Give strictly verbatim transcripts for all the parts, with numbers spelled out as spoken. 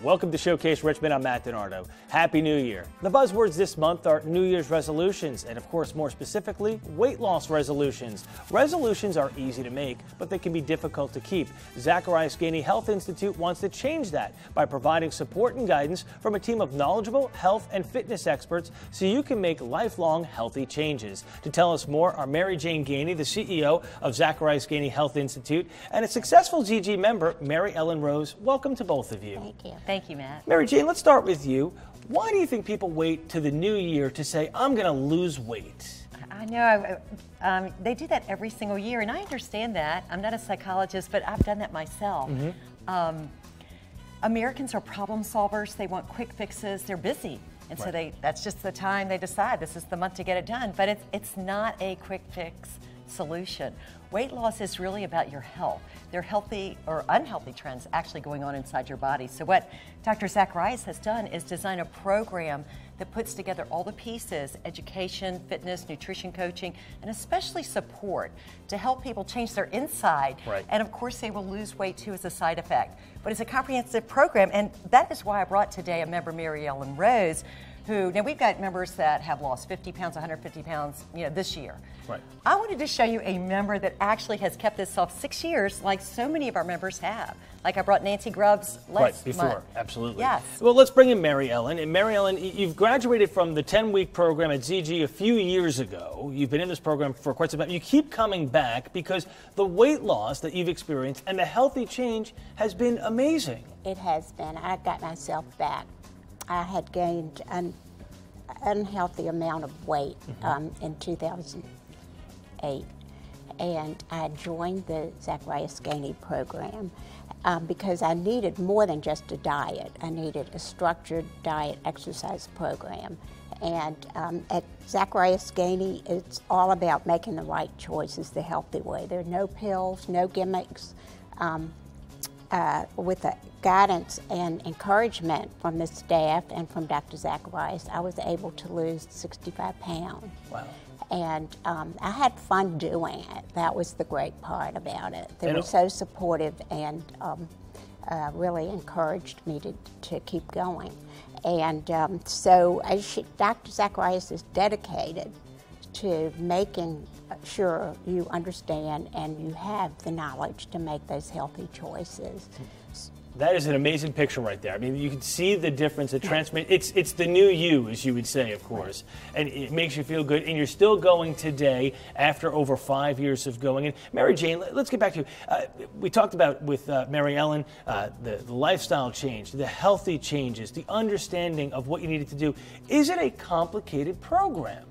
Welcome to Showcase Richmond. I'm Matt DiNardo. Happy New Year. The buzzwords this month are New Year's resolutions and, of course, more specifically, weight loss resolutions. Resolutions are easy to make, but they can be difficult to keep. Zacharias Ganey Health Institute wants to change that by providing support and guidance from a team of knowledgeable health and fitness experts so you can make lifelong healthy changes. To tell us more are Mary Jane Ganey, the C E O of Zacharias Ganey Health Institute, and a successful G G member, Mary Ellen Rose. Welcome to both of you. Thank you. Thank you, Matt. Mary Jane, let's start with you. Why do you think people wait to the new year to say, I'm going to lose weight? I know. Um, they do that every single year, and I understand that. I'm not a psychologist, but I've done that myself. Mm-hmm. um, Americans are problem solvers. They want quick fixes. They're busy. And right. so they, that's just the time they decide this is the month to get it done. But it's, it's not a quick fix solution. Weight loss is really about your health. There are healthy or unhealthy trends actually going on inside your body. So what Doctor Zacharias has done is design a program that puts together all the pieces, education, fitness, nutrition coaching, and especially support to help people change their inside. Right. And of course they will lose weight too as a side effect. But it's a comprehensive program, and that is why I brought today a member, Mary Ellen Rose, who, now we've got members that have lost fifty pounds, one hundred fifty pounds, you know, this year. Right. I wanted to show you a member that actually has kept this off six years like so many of our members have. Like I brought Nancy Grubbs last right, before. month. Absolutely. Yes. Well, let's bring in Mary Ellen. And Mary Ellen, you've graduated from the ten-week program at Z G a few years ago. You've been in this program for quite some time. You keep coming back because the weight loss that you've experienced and the healthy change has been amazing. It has been. I got myself back. I had gained an unhealthy amount of weight um, in two thousand eight, and I joined the Zacharias Ganey program um, because I needed more than just a diet. I needed a structured diet exercise program, and um, at Zacharias Ganey, it's all about making the right choices the healthy way. There are no pills, no gimmicks. Um, Uh, with the guidance and encouragement from the staff and from Doctor Zacharias, I was able to lose sixty-five pounds. Wow. And um, I had fun doing it. That was the great part about it. They were so supportive and um, uh, really encouraged me to, to keep going. And um, so I should, Doctor Zacharias is dedicated to making sure you understand and you have the knowledge to make those healthy choices. That is an amazing picture right there. I mean, you can see the difference. It transform- it's, it's the new you, as you would say, of course. Right. And it makes you feel good. And you're still going today after over five years of going. And Mary Jane, let's get back to you. Uh, we talked about with uh, Mary Ellen, uh, the, the lifestyle change, the healthy changes, the understanding of what you needed to do. Is it a complicated program?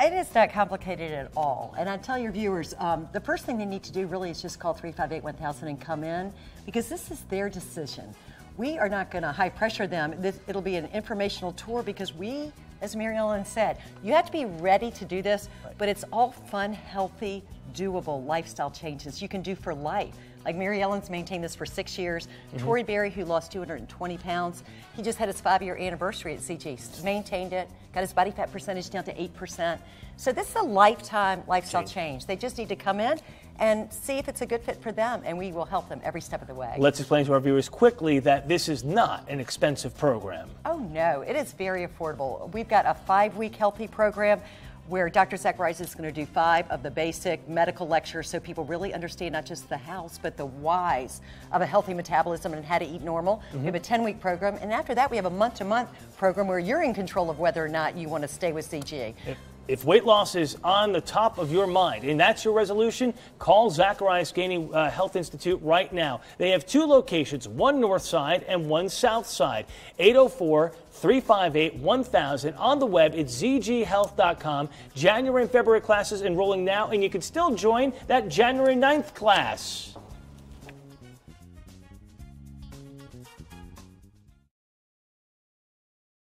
It is not complicated at all. And I tell your viewers, um, the first thing they need to do really is just call three five eight, one thousand and come in, because this is their decision. We are not going to high pressure them. This, it'll be an informational tour, because we, as Mary Ellen said, you have to be ready to do this, but it's all fun, healthy, doable lifestyle changes you can do for life. Like Mary Ellen's maintained this for six years. Mm-hmm. Tori Berry, who lost two hundred twenty pounds, he just had his five-year anniversary at Z G. Maintained it, got his body fat percentage down to eight percent. So this is a lifetime lifestyle change. change. They just need to come in and see if it's a good fit for them, and we will help them every step of the way. Let's explain to our viewers quickly that this is not an expensive program. Oh, no. It is very affordable. We've got a five-week healthy program where Doctor Zacharias is going to do five of the basic medical lectures so people really understand not just the hows, but the whys of a healthy metabolism and how to eat normal. Mm-hmm. We have a ten-week program, and after that we have a month-to-month program where you're in control of whether or not you want to stay with Z G. If, if weight loss is on the top of your mind and that's your resolution, call Zacharias Ganey uh, Health Institute right now. They have two locations, one north side and one south side, eight oh four, three five eight, one thousand. On the web, it's Z G Health dot com. January and February classes enrolling now, and you can still join that January ninth class.